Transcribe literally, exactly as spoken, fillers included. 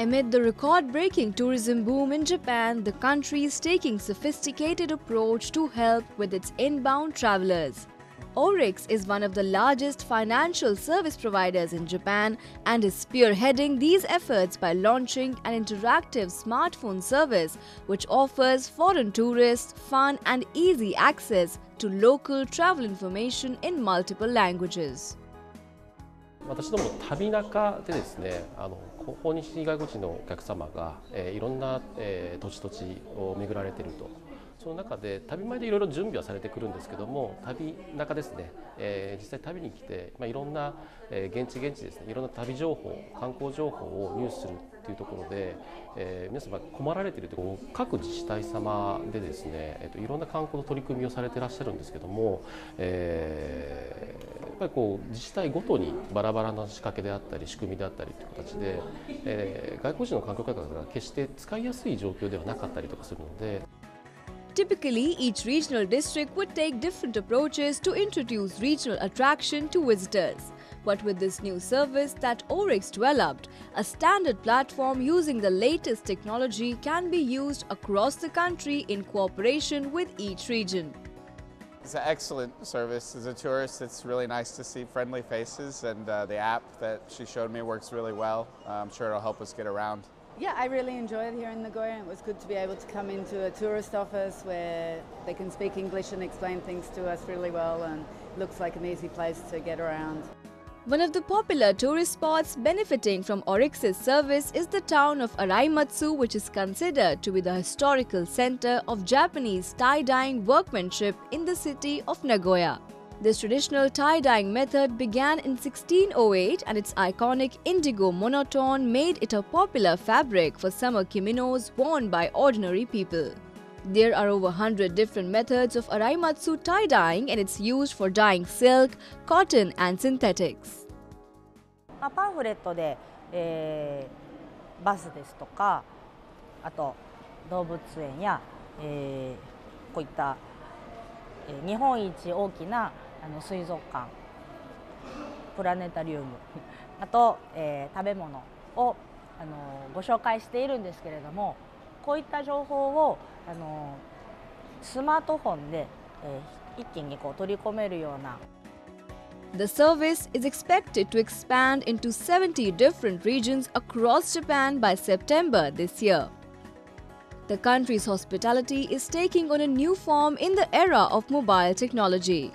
Amid the record-breaking tourism boom in Japan, the country is taking a sophisticated approach to help with its inbound travelers. ORIX is one of the largest financial service providers in Japan and is spearheading these efforts by launching an interactive smartphone service which offers foreign tourists fun and easy access to local travel information in multiple languages. 私ども旅中でですね、あの訪日外国人のお客様が、えー、いろんな、えー、土地土地を巡られていると。その中で旅前でいろいろ準備はされてくるんですけども、旅中ですね、えー、実際旅に来て、まあ、いろんな、えー、現地現地ですね、いろんな旅情報、観光情報を入手するっていうところで、えー、皆様困られているところ、各自治体様でですね、えっと、いろんな観光の取り組みをされていらっしゃるんですけども、えーやっぱりこう自治体ごとにバラバラな仕掛けであったり仕組みであったりという形で、えー、外国人の観光客が決して使いやすい状況ではなかったりとかするので。 Typically, each regional district would take different approaches to introduce regional attraction to visitors. But with this new service that ORIX developed, a standard platform using the latest technology can be used across the country in cooperation with each region. It's an excellent service. As a tourist, it's really nice to see friendly faces, and uh, the app that she showed me works really well. Uh, I'm sure it'll help us get around. Yeah, I really enjoyed it here in Nagoya. It was good to be able to come into a tourist office where they can speak English and explain things to us really well, and it looks like an easy place to get around. One of the popular tourist spots benefiting from ORIX's service is the town of Araimatsu, which is considered to be the historical center of Japanese tie-dyeing workmanship in the city of Nagoya. This traditional tie-dyeing method began in sixteen oh eight, and its iconic indigo monotone made it a popular fabric for summer kimonos worn by ordinary people. There are over one hundred different methods of Araimatsu tie-dyeing, and it's used for dyeing silk, cotton and synthetics. パンフレットで、えー、バスですとか、あと動物園や、えー、こういった、えー、日本一大きなあの水族館、プラネタリウム、あと、えー、食べ物をあのご紹介しているんですけれども。 こういった情報をあのスマートフォンで、えー、一気にこう取り込めるような。The service is expected to expand into seventy different regions across Japan by September this year. The country's hospitality is taking on a new form in the era of mobile technology.